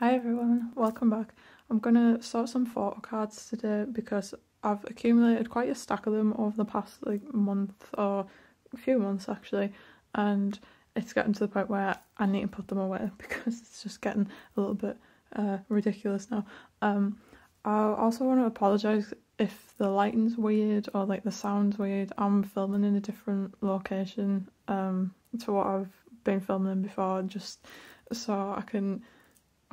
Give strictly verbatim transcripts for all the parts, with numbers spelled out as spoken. Hi everyone, welcome back. I'm gonna sort some photo cards today because I've accumulated quite a stack of them over the past like month or a few months actually, and it's getting to the point where I need to put them away because it's just getting a little bit uh, ridiculous now. Um, I also want to apologise if the lighting's weird or like the sound's weird. I'm filming in a different location um, to what I've been filming in before, just so I can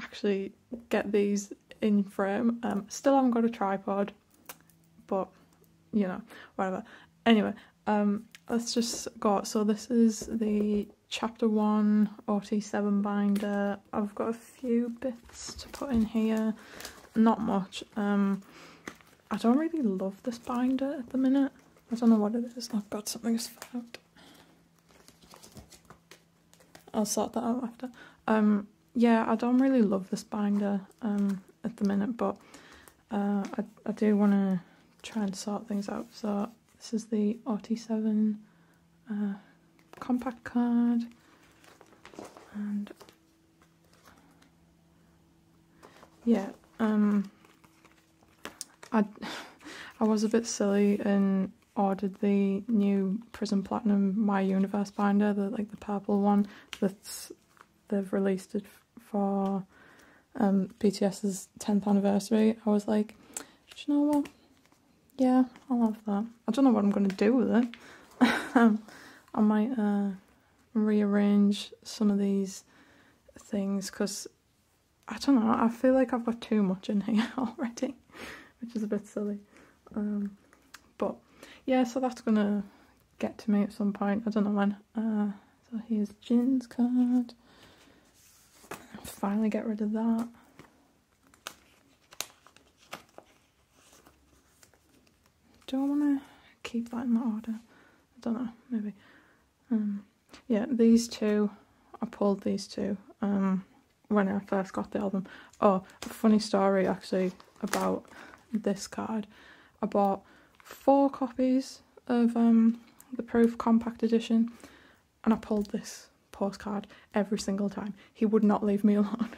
actually get these in frame. Um, still haven't got a tripod, but you know, whatever. Anyway, um, let's just go. So this is the chapter one O T seven binder. I've got a few bits to put in here, not much. Um, I don't really love this binder at the minute. I don't know what it is. Oh god, something's fell out. I'll sort that out after. Um, yeah, I don't really love this binder um, at the minute, but uh, I, I do want to try and sort things out. So this is the O T seven uh, compact card, and yeah, um, I I was a bit silly and ordered the new Prism Platinum My Universe binder, the like the purple one that's they've released it for um, B T S's tenth anniversary. I was like, do you know what? Yeah, I'll have that. I don't know what I'm gonna do with it. I might uh, rearrange some of these things because I don't know. I feel like I've got too much in here already, which is a bit silly. Um, but yeah, so that's gonna get to me at some point. I don't know when. Uh, so here's Jin's card. I'll finally get rid of that. Do I want to keep that in that order? I don't know, maybe. Um, yeah, these two, I pulled these two um, when I first got the album. Oh, a funny story actually about this card. I bought four copies of um, the Proof Compact Edition and I pulled this postcard every single time. He would not leave me alone.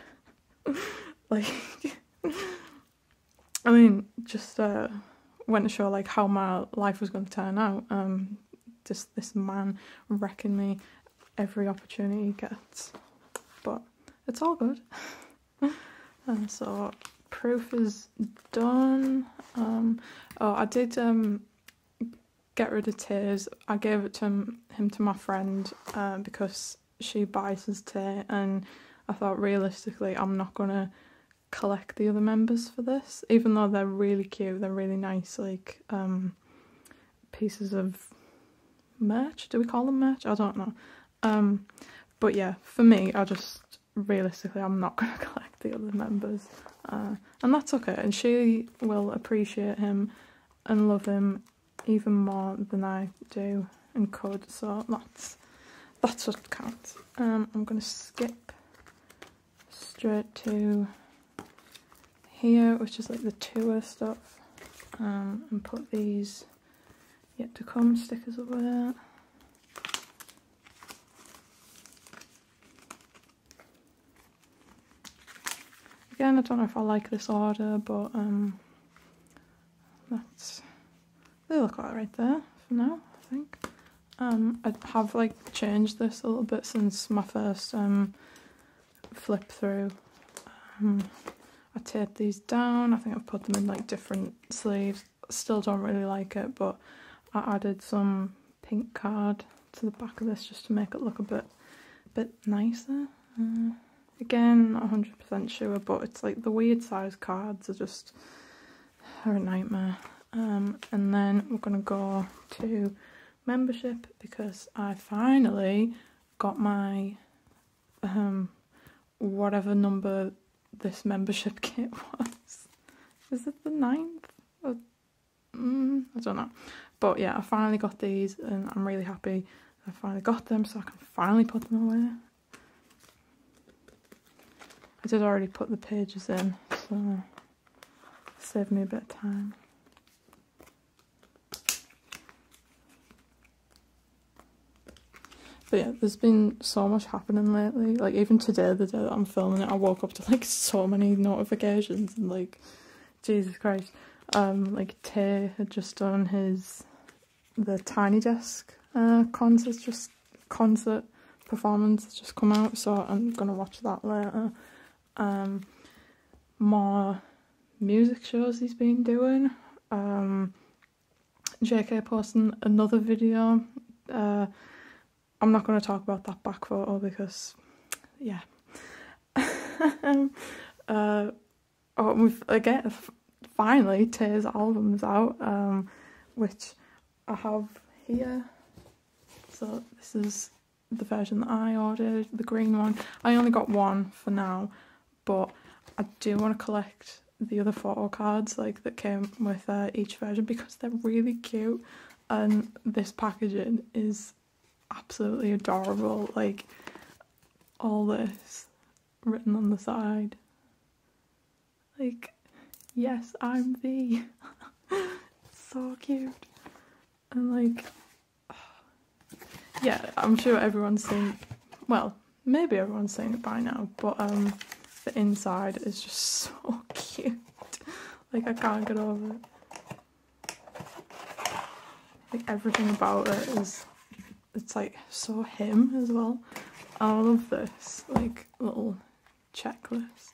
Like, I mean, just... Uh, went to show like how my life was going to turn out. Um, just this man wrecking me every opportunity he gets, but it's all good. um, so Proof is done. Um, oh, I did um, get rid of tears. I gave it to him, him to my friend uh, because she buys his tea, and I thought realistically I'm not gonna collect the other members for this, even though they're really cute, they're really nice, like um pieces of merch. Do we call them merch? I don't know. Um but yeah, for me, I just realistically I'm not gonna collect the other members, uh and that's okay, and she will appreciate him and love him even more than I do and could, so that's that's what counts. um I'm gonna skip straight to here, which is like the tour stuff, um, and put these yet to come stickers over there. Again, I don't know if I like this order, but um, that's they look like right there for now, I think. Um, I have like changed this a little bit since my first um, flip through. Um, I taped these down. I think I've put them in like different sleeves. Still don't really like it, but I added some pink card to the back of this just to make it look a bit bit nicer. Uh, again, not one hundred percent sure, but it's like the weird size cards are just are a nightmare. Um, and then we're gonna go to membership because I finally got my um whatever number this membership kit was. Is it the ninth? Or, mm, I don't know. But yeah, I finally got these and I'm really happy I finally got them, so I can finally put them away. I did already put the pages in, so it saved me a bit of time. But yeah, there's been so much happening lately. Like, even today, the day that I'm filming it, I woke up to, like, so many notifications and, like, Jesus Christ. Um, like, Tay had just done his, the Tiny Desk uh, concert, just concert performance just come out, so I'm gonna watch that later. Um, more music shows he's been doing. Um, J K posting another video. Uh... I'm not going to talk about that back photo because, yeah. uh, oh, we've, again, finally, Tay's album's out, um, which I have here. So this is the version that I ordered, the green one. I only got one for now, but I do want to collect the other photo cards, like, that came with uh, each version, because they're really cute, and this packaging is absolutely adorable. Like, all this written on the side, like, yes, I'm thee. So cute. And, like, yeah, I'm sure everyone's seen, well, maybe everyone's seen it by now, but um the inside is just so cute. Like, I can't get over it. Like, everything about it is, it's like so him as well. I love this, like, little checklist.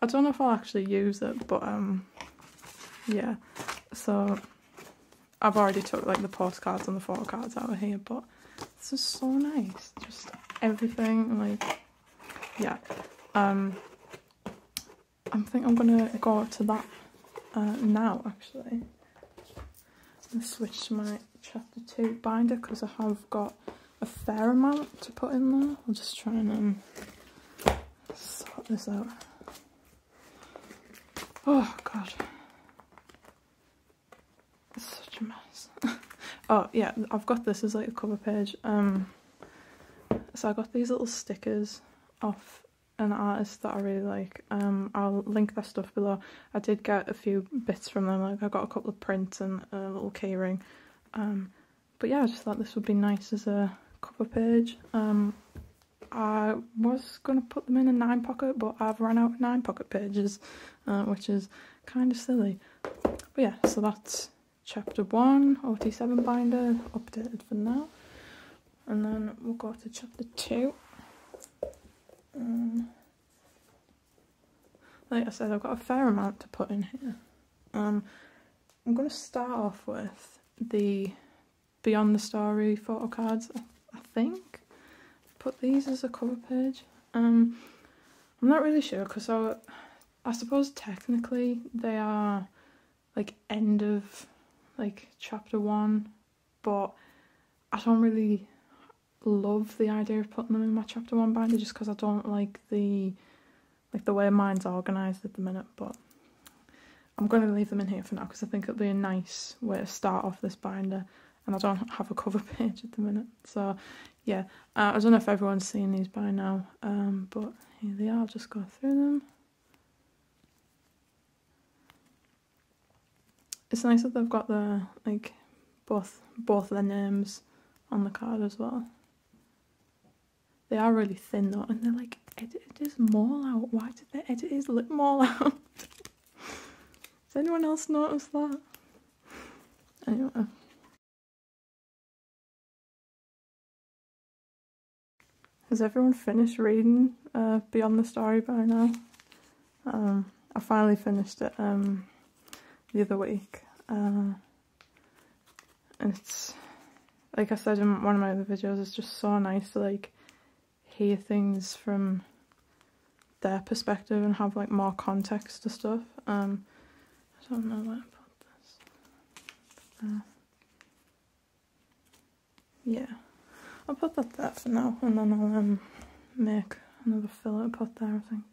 I don't know if I'll actually use it, but um yeah, so I've already took, like, the postcards and the photo cards out of here, but this is so nice, just everything, like, yeah. um I think I'm gonna go to that uh now, actually. I'm gonna switch to my chapter two binder because I have got a fair amount to put in there. I'll just try and um, sort this out. Oh god, it's such a mess. Oh yeah, I've got this as, like, a cover page. Um, so I got these little stickers off an artist that I really like. um I'll link their stuff below. I did get a few bits from them, like, I got a couple of prints and a little keyring. Um but yeah, I just thought this would be nice as a cover page. um I was gonna put them in a nine pocket, but I've run out of nine pocket pages, uh, which is kind of silly. But yeah, so that's chapter one, O T seven binder updated for now, and then we'll go to chapter two. Um, like I said, I've got a fair amount to put in here. Um, I'm going to start off with the Beyond the Story photo cards, I think. Put these as a cover page. Um, I'm not really sure, because I, I suppose technically they are, like, end of, like, chapter one, but I don't really love the idea of putting them in my chapter one binder, just because I don't like the like the way mine's organised at the minute. But I'm going to leave them in here for now, because I think it'll be a nice way to start off this binder, and I don't have a cover page at the minute. So yeah, uh, I don't know if everyone's seen these by now, um, but here they are. I'll just go through them. It's nice that they've got the, like, both both their names on the card as well. They are really thin though, and they're like, edited his mole out. Why did they edit his lip mole out? Does anyone else notice that? Anyway. Has everyone finished reading uh, Beyond the Story by now? Um, I finally finished it um, the other week. Uh, and it's, like I said in one of my other videos, it's just so nice to, like, hear things from their perspective and have, like, more context to stuff. Um, I don't know where I put this. Uh, yeah, I'll put that there for now, and then I'll um, make another filler to put there, I think.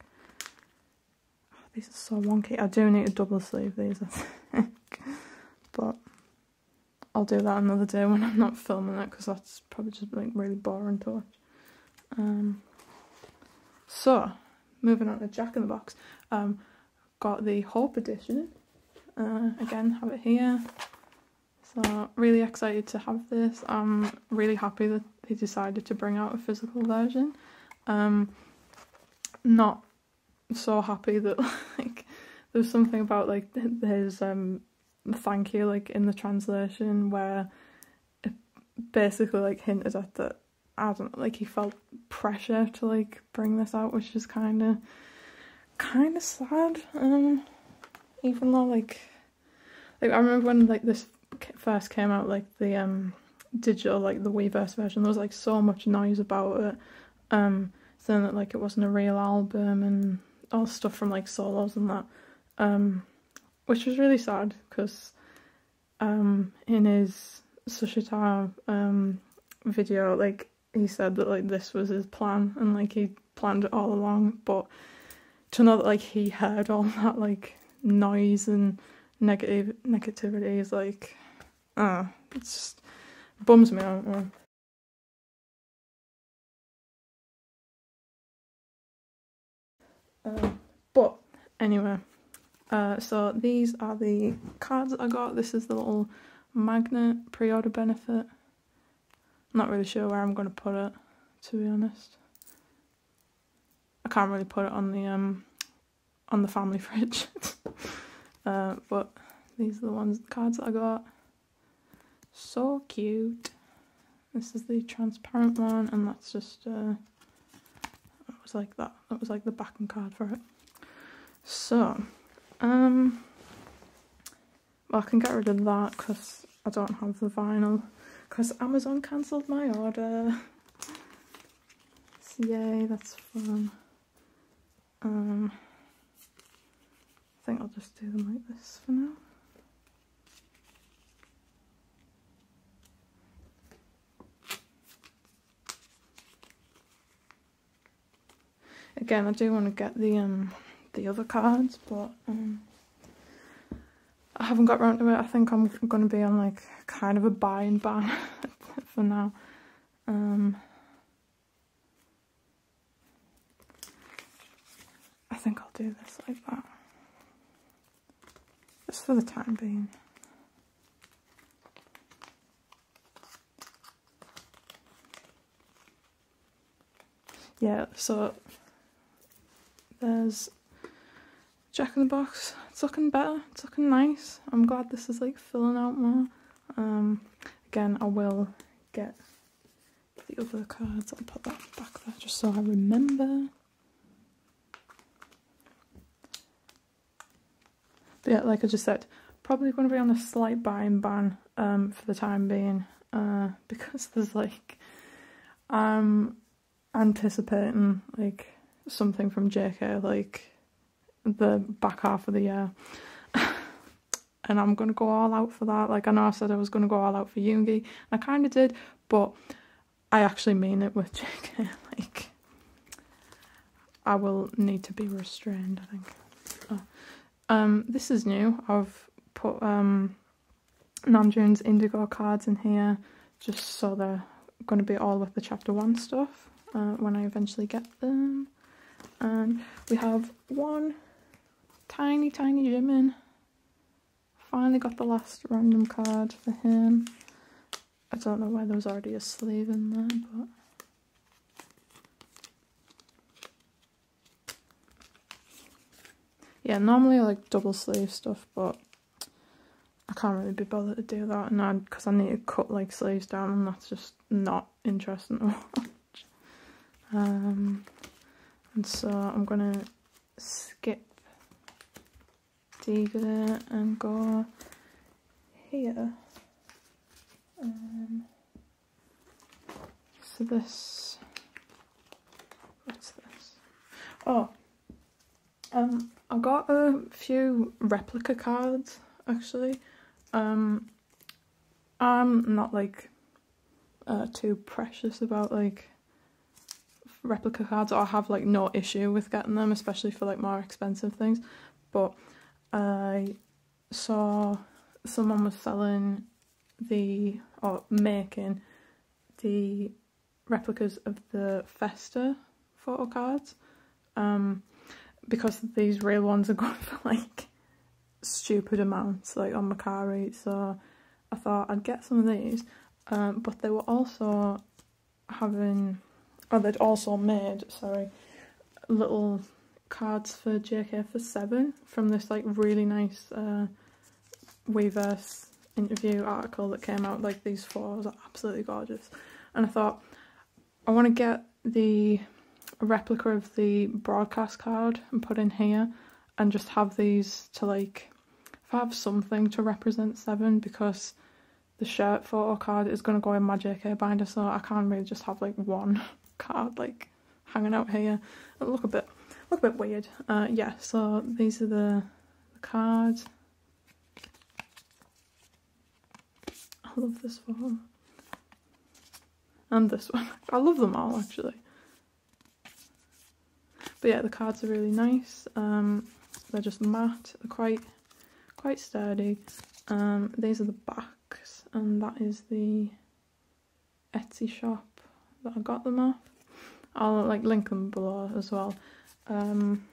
Oh, these are so wonky. I do need to double sleeve these, I think. But I'll do that another day when I'm not filming it, because that's probably just, like, really boring to watch. Um, so, moving on to Jack in the Box. Um, got the Hope edition. Uh, again, have it here. So, really excited to have this. I'm really happy that they decided to bring out a physical version. Um, not so happy that, like, there's something about, like, his um, thank you, like, in the translation where it basically, like, hinted at that, I don't know, like, he felt pressure to, like, bring this out, which is kind of, kind of sad. Um, even though, like, like, I remember when, like, this first came out, like, the um, digital, like, the Weverse version, there was, like, so much noise about it, um, saying that, like, it wasn't a real album and all stuff from, like, solos and that. Um, which was really sad because um, in his Sushita um, video, like, he said that, like, this was his plan and, like, he planned it all along, but to know that, like, he heard all that, like, noise and negative negativity is, like, ah, uh, it just bums me out. Or um, but anyway. Uh, so these are the cards that I got. This is the little magnet pre-order benefit. I'm not really sure where I'm going to put it, to be honest. I can't really put it on the um on the family fridge. uh, but these are the ones, the cards that I got. So cute. This is the transparent one, and that's just uh, it was like that. That was like the backing card for it. So. Um, well, I can get rid of that because I don't have the vinyl because Amazon cancelled my order. So yay, that's fun. Um, I think I'll just do them like this for now. Again, I do want to get the, um, the other cards, but um, I haven't got round to it. I think I'm going to be on, like, kind of a buy and ban for now. Um, I think I'll do this like that, just for the time being. Yeah, so there's Jack in the Box. It's looking better, it's looking nice. I'm glad this is, like, filling out more. Um, again, I will get the other cards. I'll put that back there just so I remember. But yeah, like I just said, probably going to be on a slight buy and ban um, for the time being, uh, because there's, like, I'm anticipating, like, something from J K, like, the back half of the year and I'm gonna go all out for that. Like, I know I said I was gonna go all out for Yoongi, I kind of did, but I actually mean it with J K. Like, I will need to be restrained, I think. Oh. Um, this is new. I've put um, Namjoon's Indigo cards in here just so they're gonna be all with the chapter one stuff uh, when I eventually get them. And we have one tiny, tiny Jimin. Finally got the last random card for him. I don't know why there was already a sleeve in there, but yeah, normally I like double sleeve stuff, but I can't really be bothered to do that, and because I, I need to cut, like, sleeves down, and that's just not interesting to watch. Um, and so I'm gonna skip Diga and go here. Um, so this, what's this? Oh, um, I got a few replica cards actually. Um, I'm not, like, uh, too precious about, like, replica cards, or I have, like, no issue with getting them, especially for, like, more expensive things. But I saw someone was selling the, or making the replicas of the Festa photo cards, um, because these real ones are going for, like, stupid amounts, like, on Mercari. So I thought I'd get some of these, um, but they were also, having, oh, they'd also made, sorry, little cards for J K for seven from this like really nice uh, Weverse interview article that came out. Like these fours are absolutely gorgeous, and I thought I want to get the replica of the broadcast card and put in here and just have these to like have something to represent seven, because the shirt photo card is going to go in my J K binder, so I can't really just have like one card like hanging out here. It'll look a bit look a bit weird. Uh, yeah, so these are the, the cards. I love this one and this one. I love them all actually. But yeah, the cards are really nice. Um, they're just matte. They're quite quite sturdy. Um, these are the backs, and that is the Etsy shop that I got them off. I'll like link them below as well. Um,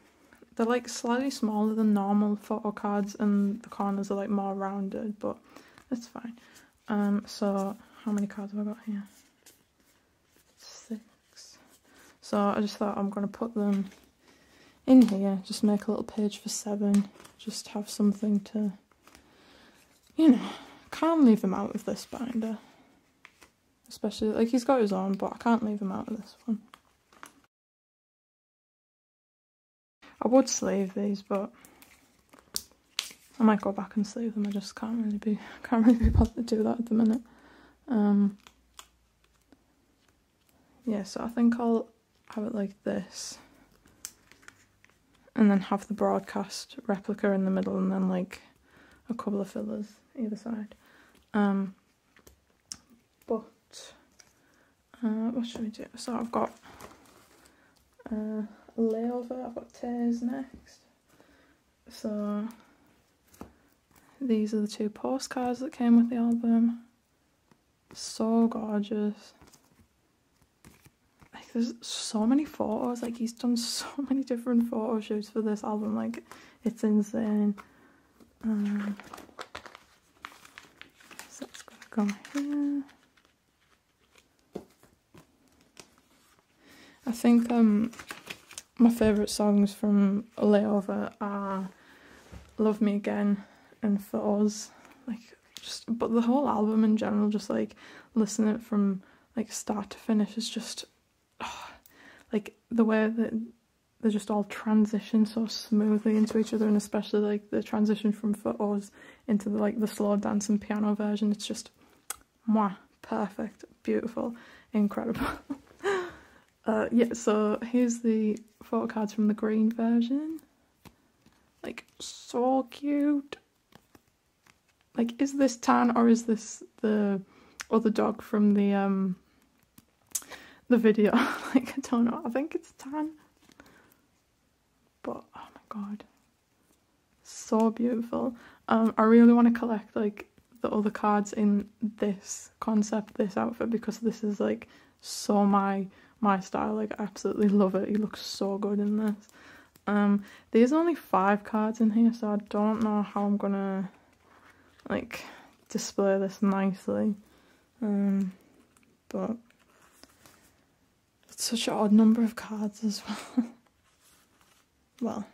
they're like slightly smaller than normal photo cards, and the corners are like more rounded, but that's fine. Um, so how many cards have I got here? Six. So I just thought I'm gonna put them in here, just make a little page for seven, just have something to, you know, can't leave him out of this binder. Especially, like, he's got his own, but I can't leave him out of this one. I would sleeve these, but I might go back and sleeve them. I just can't really be can't really be bothered to do that at the minute. Um, yeah, so I think I'll have it like this, and then have the broadcast replica in the middle, and then like a couple of fillers either side. Um, but uh, what should we do? So I've got Uh, Layover, I've got Tears next. So these are the two postcards that came with the album. So gorgeous. Like there's so many photos, like he's done so many different photo shoots for this album, like it's insane. Um, so that's gonna go here. I think um my favourite songs from Layover are Love Me Again and For Us. Like just but the whole album in general, just like listening it from like start to finish is just oh, like the way that they just all transition so smoothly into each other, and especially like the transition from For Us into the like the slow dance and piano version. It's just mwah, perfect, beautiful, incredible. Uh, yeah, so here's the photo cards from the green version. Like, so cute. Like, is this Tan or is this the other dog from the um the video? Like, I don't know. I think it's Tan. But, oh my god. So beautiful. Um, I really want to collect, like, the other cards in this concept, this outfit, because this is, like, so my... my style, like I absolutely love it. He looks so good in this. Um, there's only five cards in here, so I don't know how I'm gonna like display this nicely. Um, but it's such an odd number of cards as well. Well,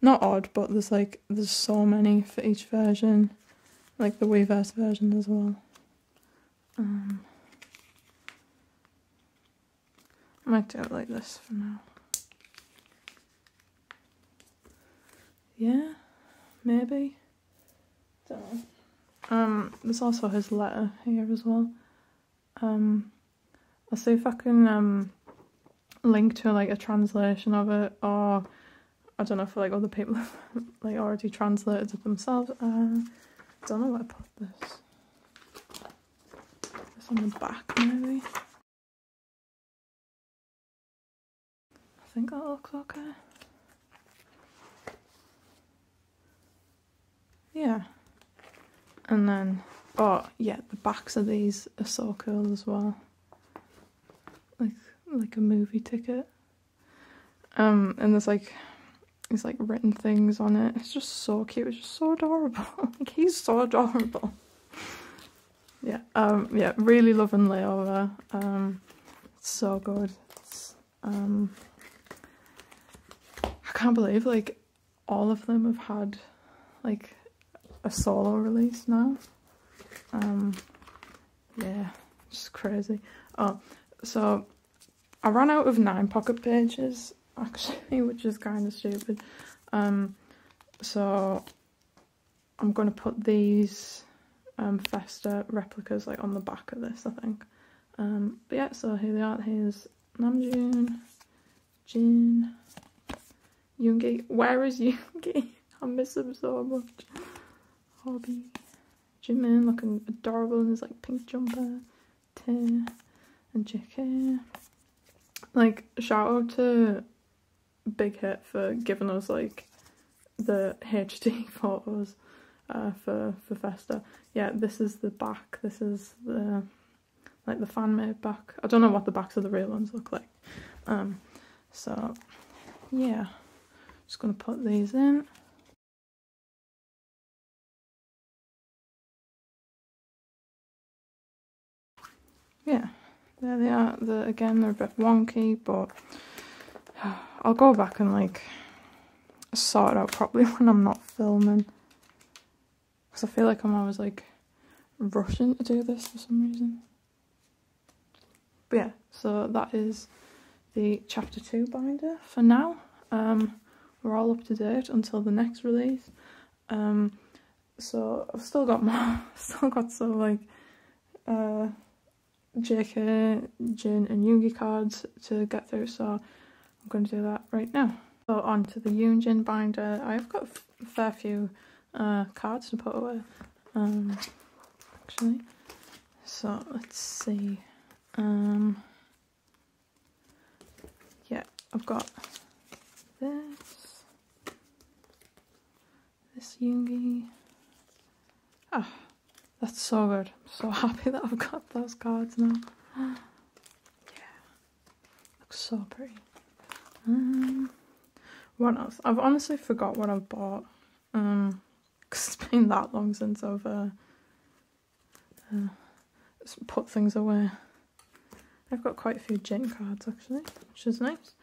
not odd, but there's like there's so many for each version, like the Weverse version as well. Um. I might do it like this for now. Yeah, maybe. Don't know. Um, there's also his letter here as well. Um, I'll see if I can um link to like a translation of it, or I don't know if like other people have like already translated it themselves. Uh, I don't know where I put this. It's on the back maybe. I think that looks okay. Yeah. And then, oh yeah, the backs of these are so cool as well. Like like a movie ticket. Um, and there's like, there's like written things on it. It's just so cute. It's just so adorable. Like he's so adorable. Yeah. Um. Yeah. Really loving Layover. Um. so good. It's, um, I can't believe like all of them have had like a solo release now. Um, yeah, just crazy. Oh, so I ran out of nine pocket pages actually, which is kind of stupid. Um, so I'm gonna put these um Festa replicas like on the back of this, I think. Um, but yeah, so here they are. Here's Namjoon, Jin, Yoongi. Where is Yoongi? I miss him so much. Hobby, Jimin looking adorable in his like pink jumper, Tae, and J K. Like, shout out to Big Hit for giving us like the H D photos uh, for for Festa. Yeah, this is the back. This is the like the fan made back. I don't know what the backs of the real ones look like. Um, so yeah, just gonna put these in. Yeah, there they are. The, again, they're a bit wonky, but I'll go back and like sort it out properly when I'm not filming, because I feel like I'm always like rushing to do this for some reason. But yeah, so that is the chapter two binder for now. Um, we're all up to date until the next release. Um, so I've still got more, still got some like uh. J K, Jin and Yoongi cards to get through, so I'm going to do that right now. So on to the Yoonjin binder. I've got a fair few uh, cards to put away, um, actually. So let's see. Um, yeah, I've got this, this Yoongi. Ah. Oh. That's so good. I'm so happy that I've got those cards now. Yeah. Looks so pretty. Um, what else? I've honestly forgot what I've bought. Um, because it's been that long since I've uh, uh, put things away. I've got quite a few Jin cards actually, which is nice.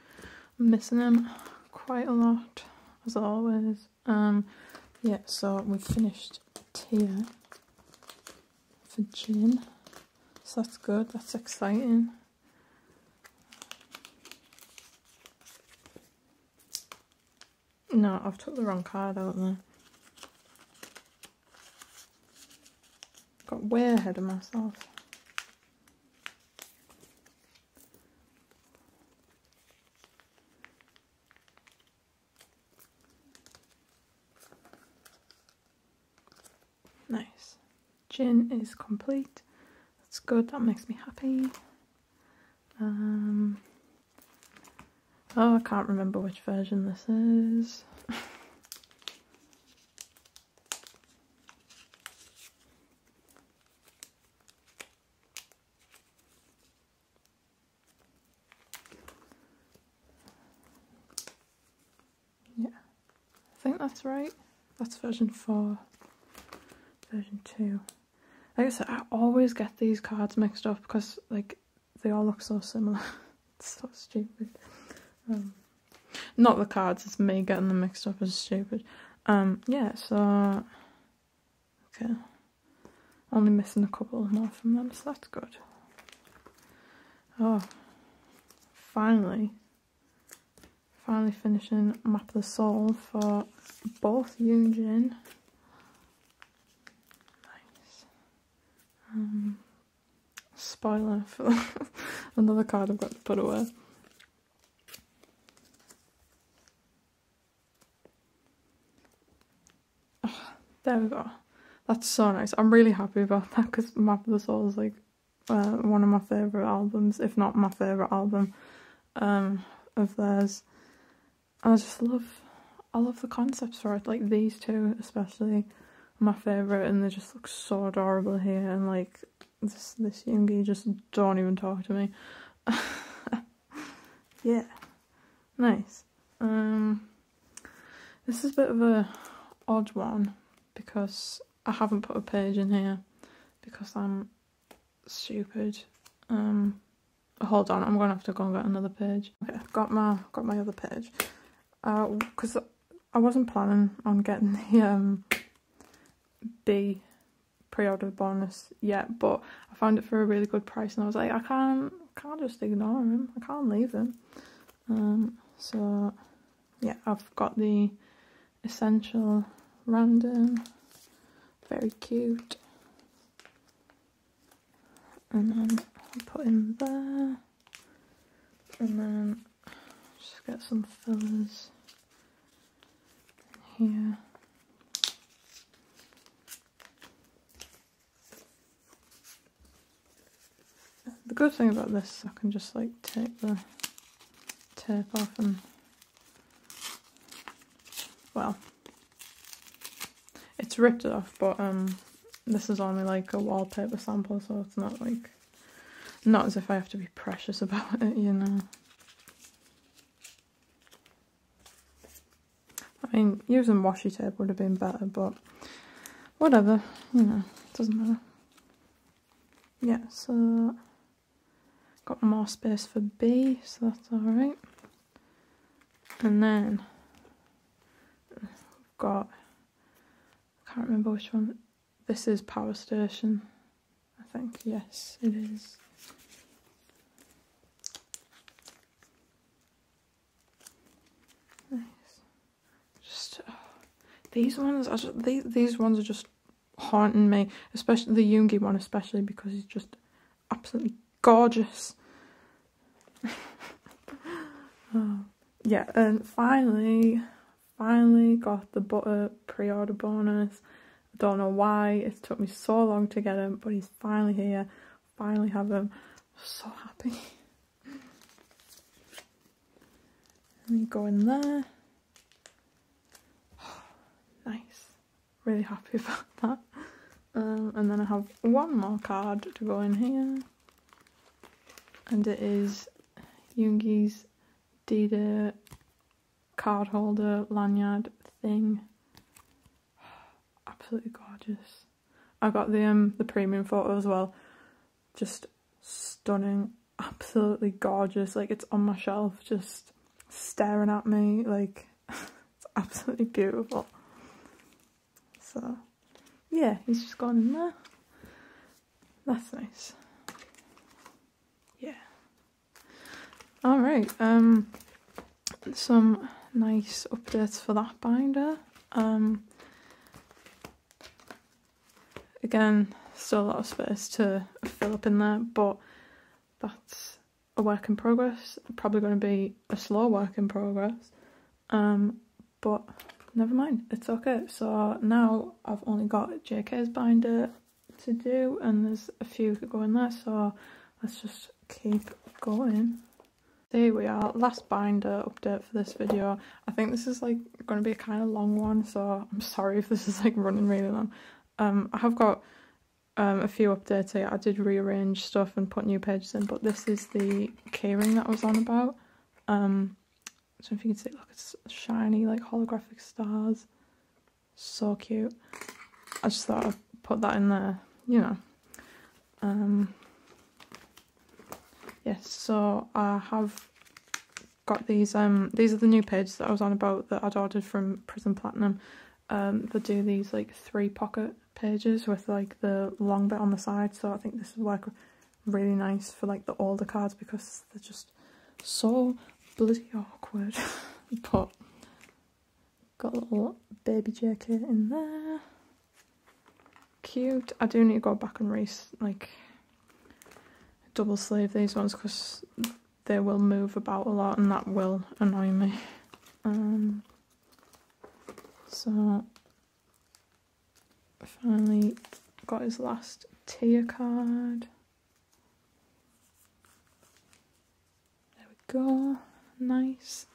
I'm missing them quite a lot, as always. Um, yeah, so we finished tier. For Jin, so that's good, that's exciting. No, I've took the wrong card out there. Got way ahead of myself. Nice. Jin is complete. That's good. That makes me happy. Um, oh, I can't remember which version this is. Yeah, I think that's right. That's version four. Version two. Like I said, I always get these cards mixed up because like they all look so similar. It's so stupid. Um, not the cards, it's me getting them mixed up as stupid. Um, yeah, so okay, only missing a couple more from them, so that's good. Oh, finally, finally finishing Map of the Soul for both Yoonjin. Um, spoiler for another card I've got to put away. Oh, there we go. That's so nice. I'm really happy about that because Map of the Soul is like uh, one of my favourite albums, if not my favourite album um, of theirs. I just love, I love the concepts for it, like these two especially. My favourite, and they just look so adorable here, and like this this Yoongi just don't even talk to me. Yeah, nice. Um, this is a bit of a odd one because I haven't put a page in here because I'm stupid. Um, Hold on, I'm gonna have to go and get another page. Okay, got my got my other page. Uh, because I wasn't planning on getting the um B pre-order bonus yet, but I found it for a really good price, and I was like, I can't can't just ignore him. I can't leave him. Um, so yeah, I've got the essential random, very cute, and then I'll put him there, and then just get some fillers in here. The good thing about this, I can just like take the tape off and, well, it's ripped it off, but um, this is only like a wallpaper sample, so it's not like, not as if I have to be precious about it, you know. I mean, using washi tape would have been better, but whatever, you know, it doesn't matter. Yeah, so got more space for B, so that's alright. And then we've got, I can't remember which one, this is Power Station, I think, yes it is. Nice. Just oh, these ones are just, these, these ones are just haunting me, especially the Yoongi one, especially because he's just absolutely gorgeous. Oh, yeah, and finally, finally got the Butter pre-order bonus. I don't know why it took me so long to get him, but he's finally here. Finally have him. So happy. Let me go in there. Oh, nice. Really happy about that. Um, and then I have one more card to go in here. And it is Yoongi's D-Day card holder lanyard thing. Absolutely gorgeous. I got the um the premium photo as well. Just stunning, absolutely gorgeous. Like, it's on my shelf, just staring at me. Like, it's absolutely beautiful. So yeah, he's just gone in there. That's nice. Yeah. All right. Um, some nice updates for that binder. Um. Again, still a lot of space to fill up in there, but that's a work in progress. Probably going to be a slow work in progress, um, but never mind, it's okay. So now I've only got J K's binder to do, and there's a few that go in there, so let's just keep going. There we are, last binder update for this video. I think this is like going to be a kind of long one, so I'm sorry if this is like running really long. Um, I have got um, a few updates here. I did rearrange stuff and put new pages in, but this is the keyring that I was on about. Um, I don't know if you can see, look, it's shiny, like holographic stars. So cute. I just thought I'd put that in there, you know. Um, yes, so I have got these, um, these are the new pages that I was on about that I'd ordered from Prism Platinum. Um, they do these like three pocket pages with like the long bit on the side, so I think this is like really nice for like the older cards because they're just so bloody awkward. But got a little baby J K in there, cute. I do need to go back and re like double sleeve these ones because they will move about a lot and that will annoy me. Um. So, finally got his last tier card. There we go, nice.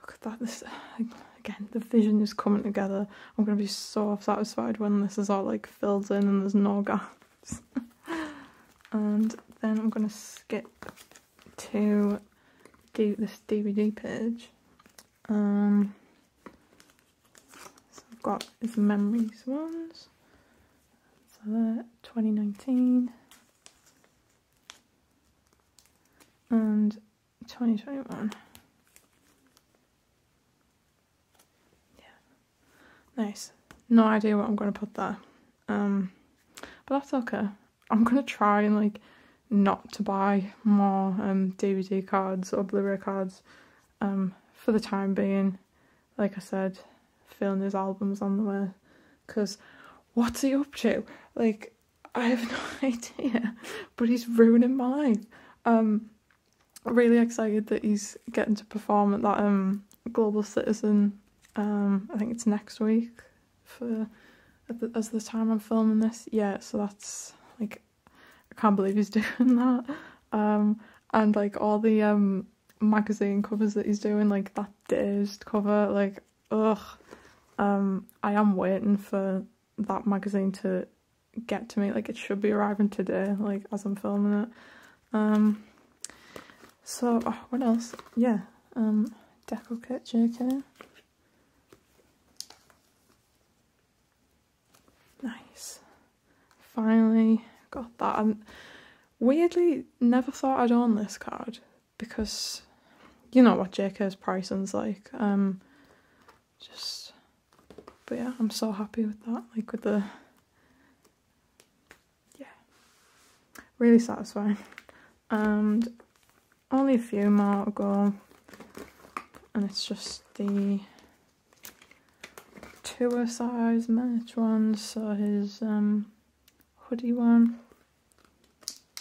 Look at that, this, again, the vision is coming together. I'm going to be so satisfied when this is all like filled in and there's no gaps. And then I'm going to skip to do this D V D page. Um... got is memories ones, so twenty nineteen, and twenty twenty-one. Yeah, nice. No idea what I'm going to put there, um, but that's okay. I'm going to try and like not to buy more um, D V D cards or Blu-ray cards um, for the time being. Like I said, filling these albums on the way, because what's he up to? Like, I have no idea, but he's ruining my life. Um, really excited that he's getting to perform at that um Global Citizen. Um, I think it's next week for at the, as the time I'm filming this. Yeah, so that's like, I can't believe he's doing that. Um, and like all the um magazine covers that he's doing, like that Dazed cover, like ugh. Um, I am waiting for that magazine to get to me. Like, it should be arriving today, like as I'm filming it. Um so oh, what else? Yeah, um deco kit, J K. Nice. Finally got that. And weirdly never thought I'd own this card, because you know what J K's pricing's like. Um just but yeah, I'm so happy with that, like with the really satisfying. And only a few more to go, and it's just the tour size merch ones. So his um, hoodie one,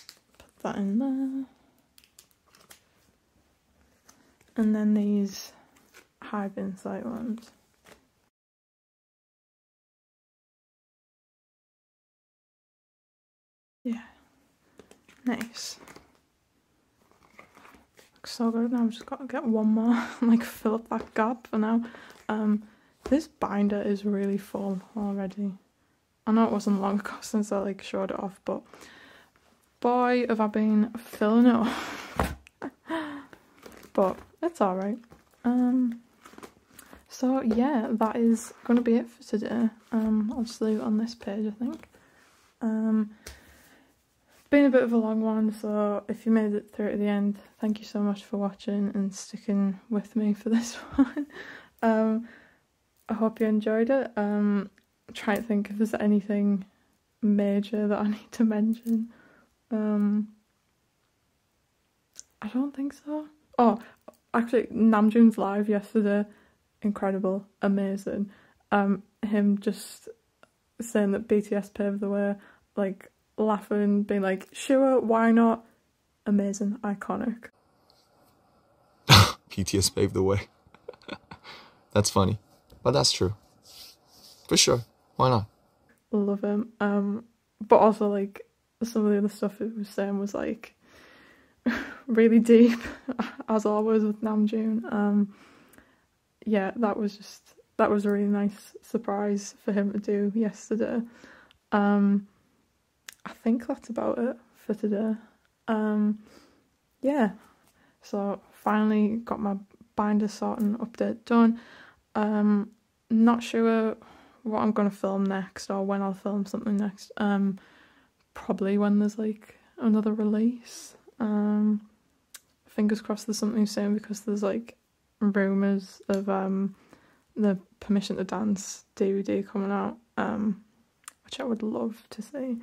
put that in there, and then these Hive Insight ones. Yeah. Nice. Looks so good. Now I've just got to get one more and like fill up that gap for now. Um, this binder is really full already. I know it wasn't long ago since I like showed it off, but boy have I been filling it up. But it's alright. Um, so yeah, that is going to be it for today. Um, I'll just leave it on this page, I think. Um... Been a bit of a long one, so if you made it through to the end, thank you so much for watching and sticking with me for this one. um I hope you enjoyed it. um Try to think if there's anything major that I need to mention. um I don't think so. Oh, actually, Namjoon's live yesterday, incredible, amazing. Um him just saying that B T S paved the way, like laughing, being like, sure, why not? Amazing, iconic. B T S paved the way. That's funny, but that's true for sure. Why not? Love him. Um but also, like, some of the other stuff it was saying was like really deep, as always with Namjoon. Um yeah, that was just that was a really nice surprise for him to do yesterday. um I think that's about it for today. Um, yeah, so finally got my binder sorting update done. Um, not sure what I'm going to film next or when I'll film something next. Um, probably when there's like another release. Um, fingers crossed there's something soon, because there's like rumours of um, the Permission to Dance D V D coming out, um, which I would love to see.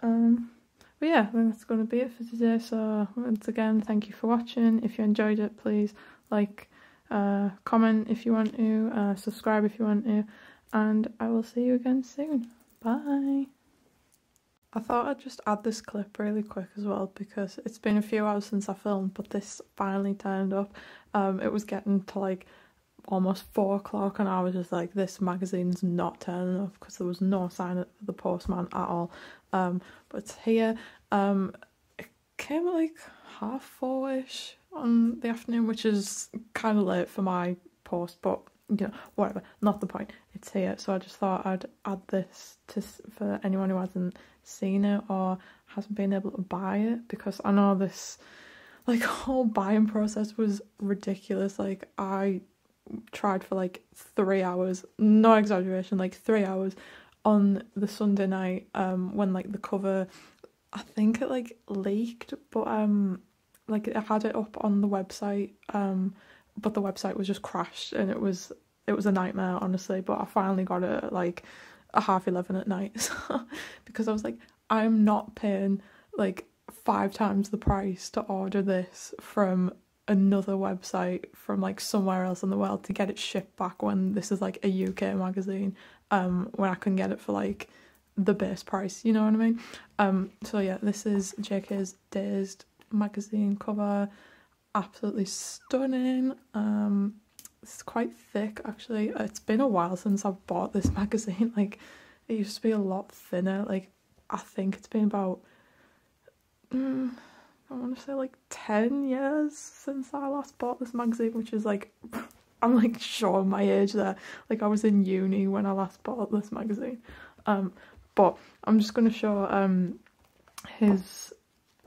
Um but yeah, I think that's going to be it for today. So once again, thank you for watching. If you enjoyed it, please like, uh comment if you want to, uh subscribe if you want to, and I will see you again soon. Bye. I thought I'd just add this clip really quick as well, because it's been a few hours since I filmed, but this finally turned up. Um it was getting to like almost four o'clock, and I was just like, this magazine's not turning up, because there was no sign up for the postman at all. Um but it's here. Um it came at like half four-ish on the afternoon, which is kind of late for my post, but you know, whatever, not the point. It's here, so I just thought I'd add this to for anyone who hasn't seen it or hasn't been able to buy it, because I know this like whole buying process was ridiculous. Like, I tried for like three hours, no exaggeration, like three hours on the Sunday night, um when like the cover, I think it like leaked, but um like I had it up on the website, um, but the website was just crashed, and it was it was a nightmare, honestly. But I finally got it at like a half eleven at night, so, because I was like, I'm not paying like five times the price to order this from another website from like somewhere else in the world to get it shipped back when this is like a U K magazine, um, when I can get it for like the base price, you know what I mean? Um, so yeah, this is J K's Dazed magazine cover, absolutely stunning. Um, it's quite thick actually. It's been a while since I've bought this magazine, like it used to be a lot thinner, like I think it's been about mm, I want to say like ten years since I last bought this magazine, which is like, I'm like showing my age there, like I was in uni when I last bought this magazine. Um, but I'm just going to show um, his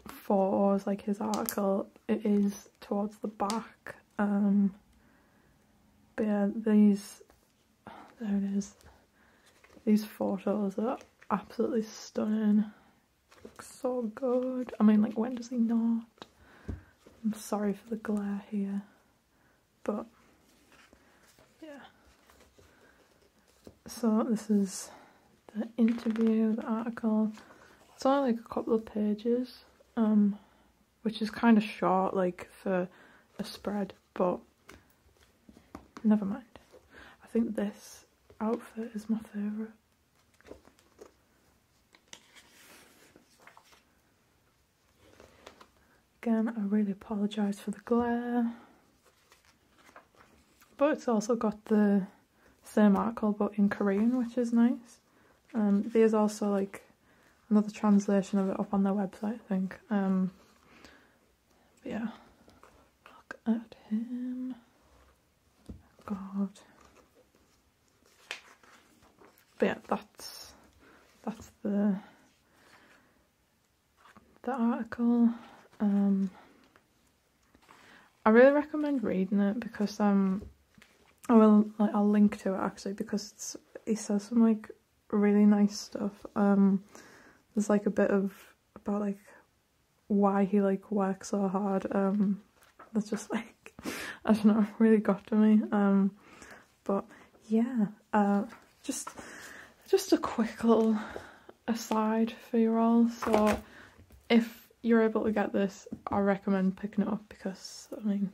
photos, like his article. It is towards the back, um, but yeah, these, there it is, these photos are absolutely stunning. Looks so good. I mean, like, when does he not? I'm sorry for the glare here, but yeah. So this is the interview, the article. It's only like a couple of pages, um, which is kind of short, like for a spread, but never mind. I think this outfit is my favourite. Again, I really apologise for the glare, but it's also got the same article but in Korean, which is nice. Um, there's also like another translation of it up on their website, I think. Um, but yeah, look at him. God. But yeah, that's that's the the article. Um, I really recommend reading it because um, I will like I'll link to it actually, because it's, it says some like really nice stuff. Um, there's like a bit of about like why he like works so hard. Um, that's just like I don't know, really got to me. Um, but yeah, uh, just just a quick little aside for you all. So if you're able to get this, I recommend picking it up, because I mean,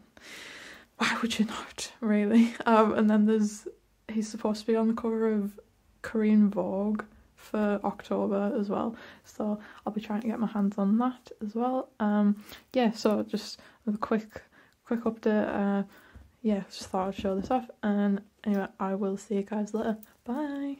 why would you not, really? Um, and then there's, he's supposed to be on the cover of Korean Vogue for October as well, so I'll be trying to get my hands on that as well. Um, yeah, so just a quick quick update. Uh, yeah, just thought I'd show this off, and anyway, I will see you guys later. Bye.